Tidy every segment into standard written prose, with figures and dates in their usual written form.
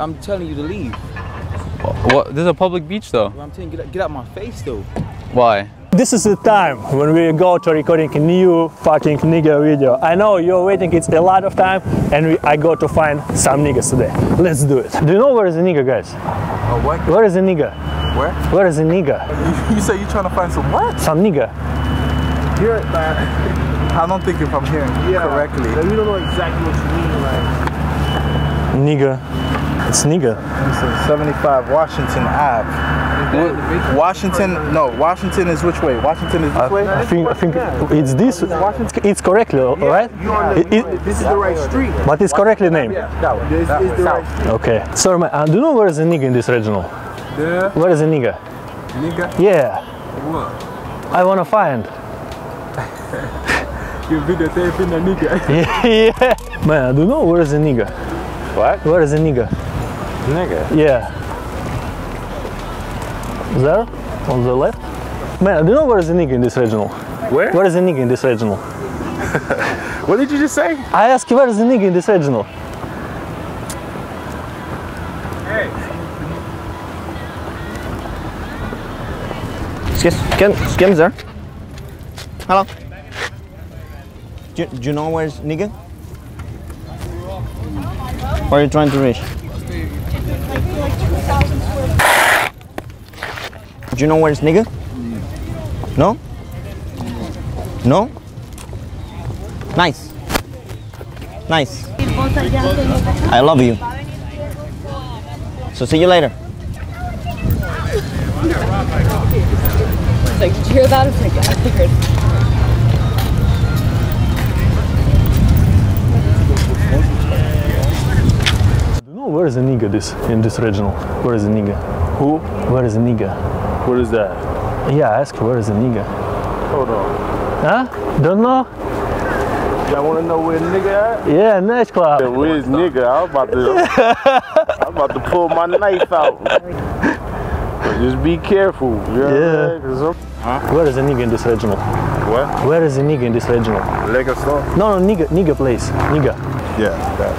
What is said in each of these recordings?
I'm telling you to leave. What? This is a public beach though. Well, I'm telling you, get out my face though. Why? This is the time when we go to recording a new fucking nigga video. I know you're waiting, it's a lot of time, and I go to find some niggas today. Let's do it. Do you know where is the nigga, guys? What? Where is the nigga? Where? Where is the nigga? You say you're trying to find some what? Some nigga. You're at that. I don't think if I'm hearing correctly. Like, you don't know exactly what you mean, like. Nigga. It's nigga. 75 Washington Ave. Washington, no, Washington is which way? Washington is this way? I think it's this. Washington. It's correctly, right? This is the right street. But it's correctly named. That one. This is the right street. Okay. Sorry, man, do you know where is the nigga in this regional? Yeah. Where is the nigga? Nigga? Yeah. What? I want to find. You videotaping the nigga. Yeah. Man, do you know where is the nigga? What? Where is the nigga? Nigga? Yeah. There? On the left? Man, do you know where is the nigga in this regional? Where? Where is the nigga in this regional? What did you just say? I asked you where is the nigga in this regional? Hey. Excuse me, can there? Hello? Do you know where is nigga? What are you trying to reach? Do you know where it's nigga? No? No? Nice. Nice. I love you. So see you later. It's like, did you hear that? It's like, I figured. Where is the nigga this in this regional? Where is the nigga? Who? Where is the nigga? What is that? Yeah, I ask where is the nigga? Hold on. Huh? Don't know? Y'all wanna know where the nigga at? Yeah, nice club. Yeah, where is nigga? I was about to pull my knife out. But just be careful. Yeah. Huh? Where is the nigga in this regional? What? Where is the nigga in this regional? Legacy. No, nigga place. Nigga. Yeah, that.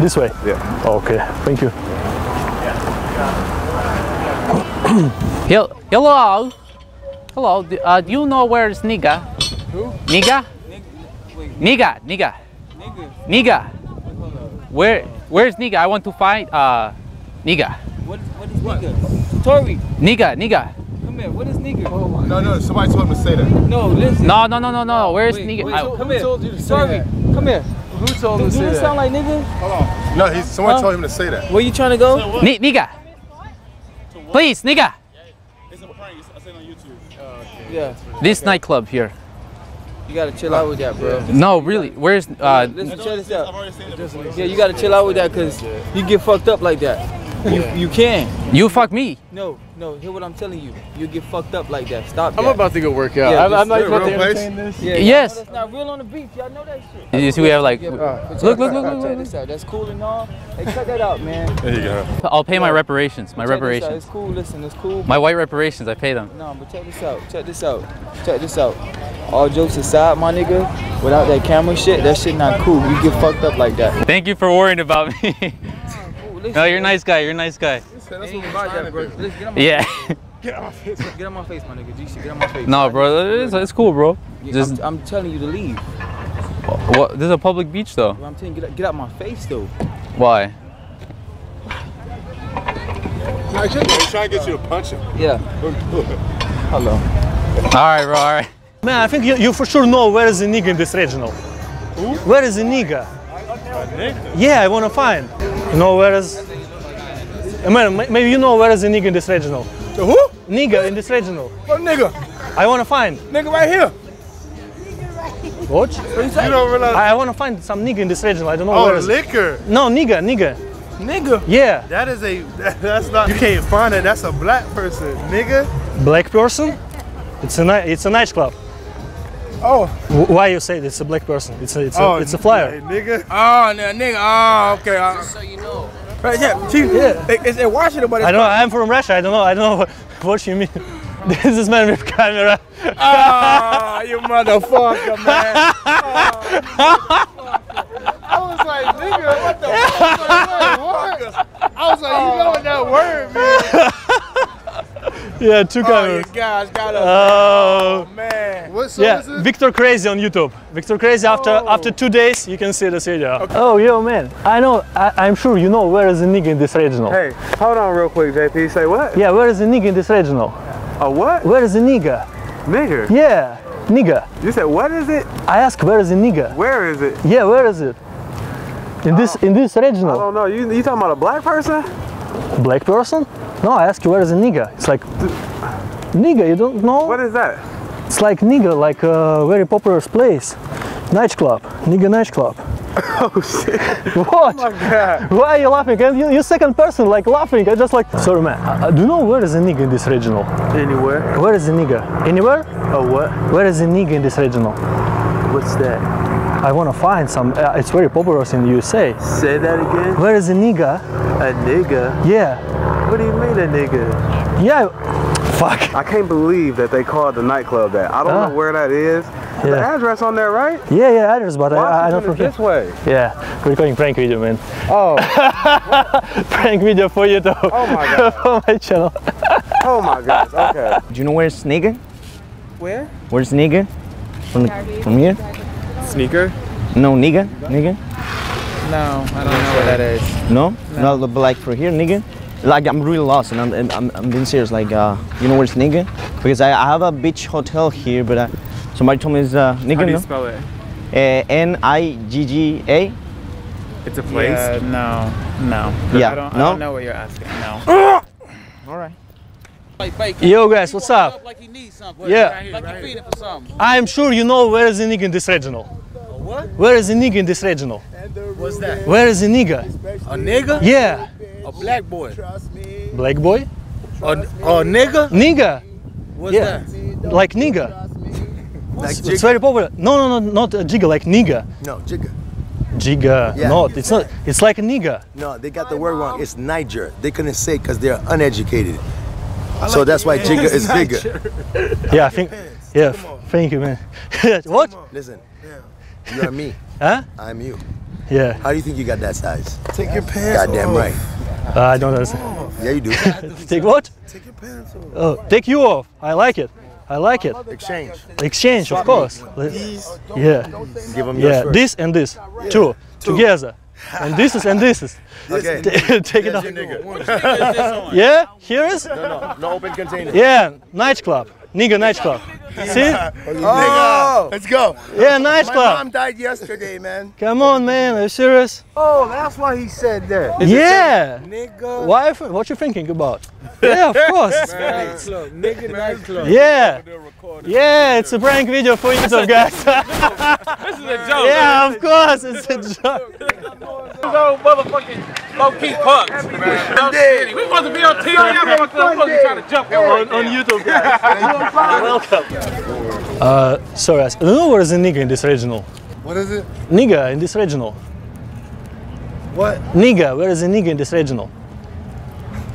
This way? Yeah. Okay, thank you. Hello. Hello, do you know where is nigga? Who? Nigga? Nigga. Nigga. Where is nigga? I want to find nigga. What is nigga? Tori. Nigga. Come here, what is nigga? Oh, no, somebody told me to say that. No, listen. No. Where is nigga? Come here. Told you to say that. Come here. Who told him to say that? Do you sound like nigga? Hold on. No, someone told him to say that. Where you trying to go? Nigga. Please, nigga. It's a prank. I said on YouTube. Okay. Yeah. This nightclub here. You gotta chill out with that, bro. Yeah. No, really. Where's listen, check this out. Yeah, you gotta chill out with that because you get fucked up like that. You can. You fuck me. No, hear what I'm telling you. You get fucked up like that. Stop that. I'm about to go work out. Yeah, I'm not about to entertain this. Yeah, yes. That's not real on the beach. Y'all know that shit. You see we have like... Yeah, look. That's cool and all. Hey, cut that out, man. There you go. I'll pay my reparations. My reparations. It's cool. Listen, it's cool. My white reparations, I pay them. No, but check this out. Check this out. All jokes aside, my nigga, without that camera shit, that shit not cool. You get fucked up like that. Thank you for worrying about me. No, you're a nice guy. Listen, that's what I'm trying to do. Yeah. Get out my face. Get out my face, my nigga. Get out my face. No, bro. It's cool, bro. Yeah, just, I'm telling you to leave. What? This is a public beach, though. Well, I'm telling you, get out my face, though. Why? I'm trying to get you to punch him. Yeah. Hello. All right, bro. All right. Man, I think you for sure know where is the nigga in this regional. Who? Where is the nigga? Yeah, I want to find. You know where is... Man, maybe you know where is the nigga in this regional. The who? Nigga in this regional. What nigga? I want to find. Nigga right here. What? You don't realize... I want to find some nigga in this regional. I don't know where is... Oh, liquor. No, nigga. Nigga? Yeah. That is a... That's not... You can't find it. That's a black person. Nigga? Black person? It's a nightclub. Oh. Why you say it's a black person? It's a flyer. Nigga. Oh, no, nigga. Oh, okay. Just so you know. Right, yeah. It's in Washington, but it's... I don't know. I'm from Russia. I don't know what you mean. This is man with camera. Ah, oh, you motherfucker, man. Oh, motherfucker. I was like, nigga, what the fuck? I was like, you know what that word means. Yeah, two colors. Oh, you guys got a man. What song is it? Victor Crazy on YouTube. Victor Crazy. After 2 days, you can see this video. Okay. Oh, yo, man. I know. I'm sure you know where is the nigga in this regional. Hey, hold on real quick, JP. Say what? Yeah, where is the nigga in this regional? A what? Where is the nigga? Nigger? Yeah, nigga. You said what is it? I asked where is the nigga? Where is it? Yeah, where is it? In this regional. I don't know. You talking about a black person? Black person? No, I asked you where is the nigga. It's like nigga. You don't know? What is that? It's like nigga, like a very popular place, nightclub, nigga nightclub. Oh shit! What? Oh my God! Why are you laughing? And you second person like laughing. I just like. Sorry, man. Do you know where is a nigga in this regional? Anywhere. Where is a nigga? Anywhere? Oh what? Where is a nigga in this regional? What's that? I wanna find some. It's very popular in the USA. Say that again. Where is a nigga? A nigga. Yeah. What do you mean a nigga? Yeah. Fuck. I can't believe that they called the nightclub that. I don't know where that is. Yeah. The address on there, right? Yeah, yeah, address, but I don't forget. This way. Yeah, we're recording prank video, man. Oh. Prank video for you though. Oh my God. For my channel. Oh my God. Okay. Do you know where's Sneaker? Where? Where's Sneaker? From here? Sneaker? No, nigga. Nigga? No, I don't know what that is. No? No, not like for here, nigga? Like I'm really lost, and I'm being serious. Like, you know where's nigga? Because I have a beach hotel here, but somebody told me it's nigga. How do you spell it? Nigga. It's a place. Yeah, no. Yeah. I don't know what you're asking. No. All right. Yo guys, what's up? Yeah. I'm sure you know where is the nigga in this regional. What? Where is the nigga in this regional? What's that? Where is the nigga? A nigga? Yeah. A black boy. Black boy? A nigga? Nigga. What's that? Like nigga. Like it's very popular. No, not a jigga, like nigga. No, jigga. Jigga. Yeah. No, it's not. It's like a nigga. No, they got the word wrong. It's Niger. They couldn't say because they're uneducated. Like so that's why jigga is bigger. Yeah, I think. Yeah, thank you, man. What? Listen, you're me. Huh? I'm you. Yeah. How do you think you got that size? Take your pants off. Goddamn right. I don't understand. Yeah, you do. Take what? Take your pants off. Oh, take you off. I like it. I like it. Exchange. Exchange, of course. Yeah. Give them your shirt. This and this. Yeah. Two. Together. And this is and this is. Okay. Take it off. Yeah? Here is? No open container. Yeah. Nightclub. Nigga nightclub. See? Oh! Let's go. Yeah, nightclub. My mom died yesterday, man. Come on, man. Are you serious? Oh, that's why he said that. Yeah. Nigga. Why? What you thinking about? Yeah, of course. Nightclub. Nigga nightclub. Yeah. Yeah, it's a prank video for YouTube, guys. This is a joke. Yeah, of course, it's a joke. These old motherfucking low-key pucks. We supposed to be on TV, y'all motherfuckers trying to jump on YouTube, guys. Welcome. Sorry, I don't know where is a nigga in this regional. What is it? Nigga in this regional. What? Nigga, where is a nigga in this regional?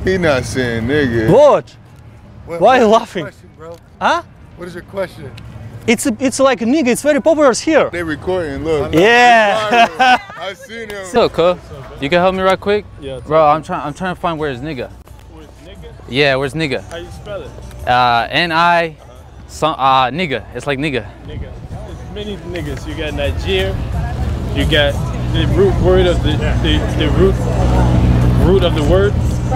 He not saying nigga. What? Why are you laughing? Question, bro? Huh? What is your question? It's like a nigga, it's very popular here. They recording, look. Yeah. I seen him. Look, huh? You can help me right quick? Yeah. Bro, I'm trying to find where is nigga. Where's nigga? Yeah, where's nigga? How you spell it? N-I, nigga. It's like nigga. Nigga. There's many niggas. You got Nigeria. You got the root word of the root of the word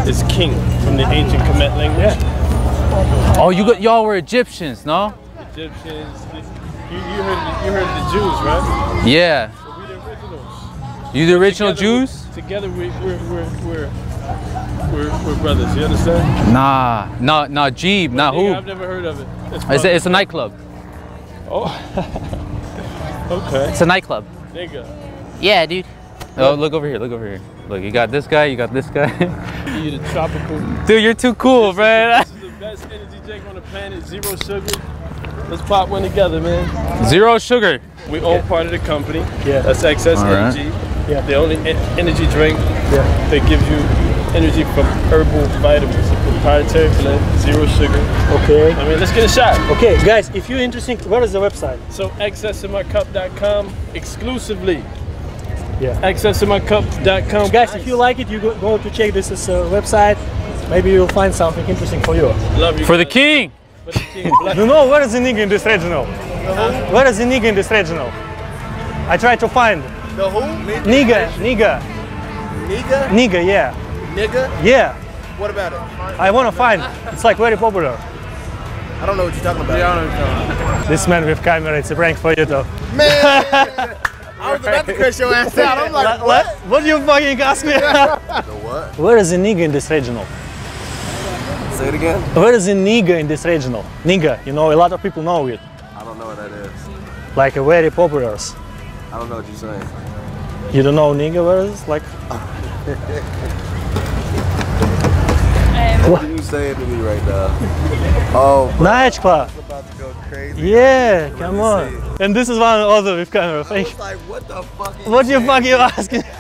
is king from the ancient Kemet language. Yeah. Oh, y'all were Egyptians, no? Egyptians, you heard the Jews, right? Yeah. So we the originals. You the original together, Jews? Together we're brothers, you understand? Nah, Najib, nah who? I've never heard of it. It's a nightclub. Oh, okay. It's a nightclub. Nigga. Yeah, dude. Oh, look over here. Look, you got this guy, you got this guy. You're the tropical. Dude, you're too cool, bro. This is the best energy drink on the planet, zero sugar. Let's pop one together, man. Zero sugar. We all part of the company. Yeah. That's XS Energy. Right. Yeah. They only energy drink. Yeah. They give you energy from herbal vitamins. Proprietary blend, zero sugar. Okay. I mean, let's get a shot. Okay, guys, if you're interested, what is the website? So XSMRCup.com exclusively. Yeah. XSMRCup.com. Guys, if you like it, you go to check this website. Maybe you'll find something interesting for you. Love you. For the king. You know where is the nigga in this regional? Where is the nigga in this regional? I try to find. The who? Nigga. Nigga. Nigga? Nigga, yeah. Nigga? Yeah. What about it? I want to find. It's like very popular. I don't know what you're talking about. Yeah, I don't know what you're talking about. This man with camera, it's a prank for you though. Man! I was about to crash your ass out. I'm like, what? What do you fucking ask me? The what? Where is the nigga in this regional? Say it again? Where is the nigga in this regional? Nigga, you know, a lot of people know it. I don't know what that is. Like a very popular. I don't know what you're saying. You don't know nigga where is? Like... What are you saying to me right now? Oh, Nightclub. It's about to go crazy. Yeah, come on. And this is one other with camera. I was like, what the fuck? What the fuck are you asking?